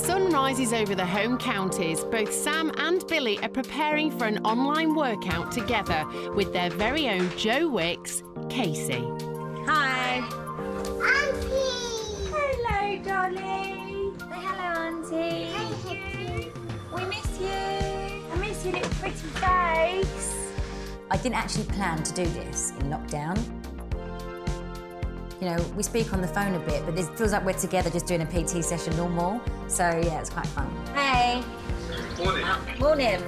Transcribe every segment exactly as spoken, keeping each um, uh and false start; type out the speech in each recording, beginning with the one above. the sun rises over the home counties, both Sam and Billy are preparing for an online workout together with their very own Joe Wicks, Casey. Hi. Auntie. Hello, Dolly. Say hello, Auntie. Thank you. We miss you. I miss your little pretty face. I didn't actually plan to do this in lockdown. You know, we speak on the phone a bit, but it feels like we're together just doing a P T session normal. So, yeah, it's quite fun. Hey. Morning. Morning.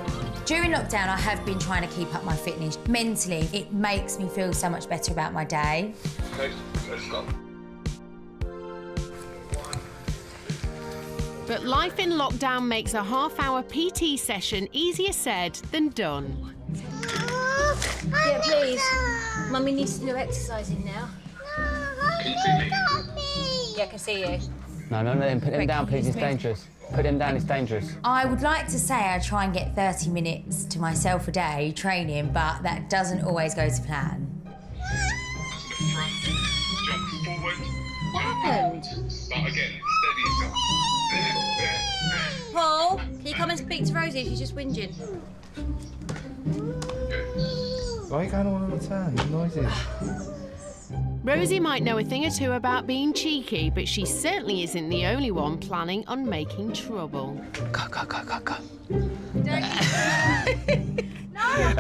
During lockdown, I have been trying to keep up my fitness. Mentally, it makes me feel so much better about my day. OK, let's stop. But life in lockdown makes a half-hour P T session easier said than done. Oh, yeah, please. Go. Mummy needs to do exercising now. Can you see me? Yeah, I can see you. No, no, no, put him down, please, it's dangerous. Put him down, it's dangerous. I would like to say I try and get thirty minutes to myself a day training, but that doesn't always go to plan. What happened? Start again, steady. Paul, can you come and speak to Rosie? She's just whinging. Why are you going on all the time? You're noisy. Rosie might know a thing or two about being cheeky, but she certainly isn't the only one planning on making trouble. Go, go, go, go, go. Don't you... No!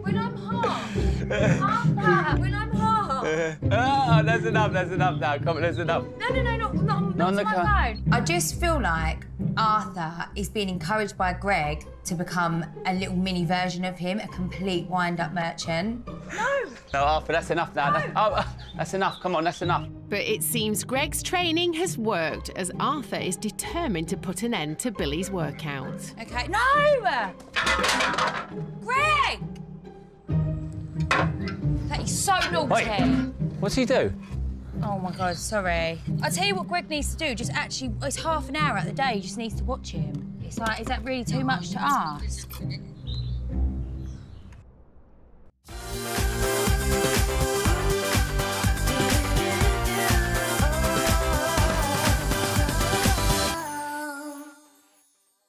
When I'm hot. Arthur, when I'm hot. Oh, that's enough, that's enough now. Come on, that's enough. No, no, no, not, not, not on the my phone. I just feel like Arthur is being encouraged by Greg to become a little mini version of him, a complete wind-up merchant. No! No, Arthur, that's enough now. No. That's, oh, that's enough. Come on, that's enough. But it seems Greg's training has worked as Arthur is determined to put an end to Billy's workout. OK. No! Greg! That is so naughty. Wait. What's he do? Oh, my God, sorry. I'll tell you what Greg needs to do. Just actually, it's half an hour out of the day. He just needs to watch him. It's like, is that really too much to ask?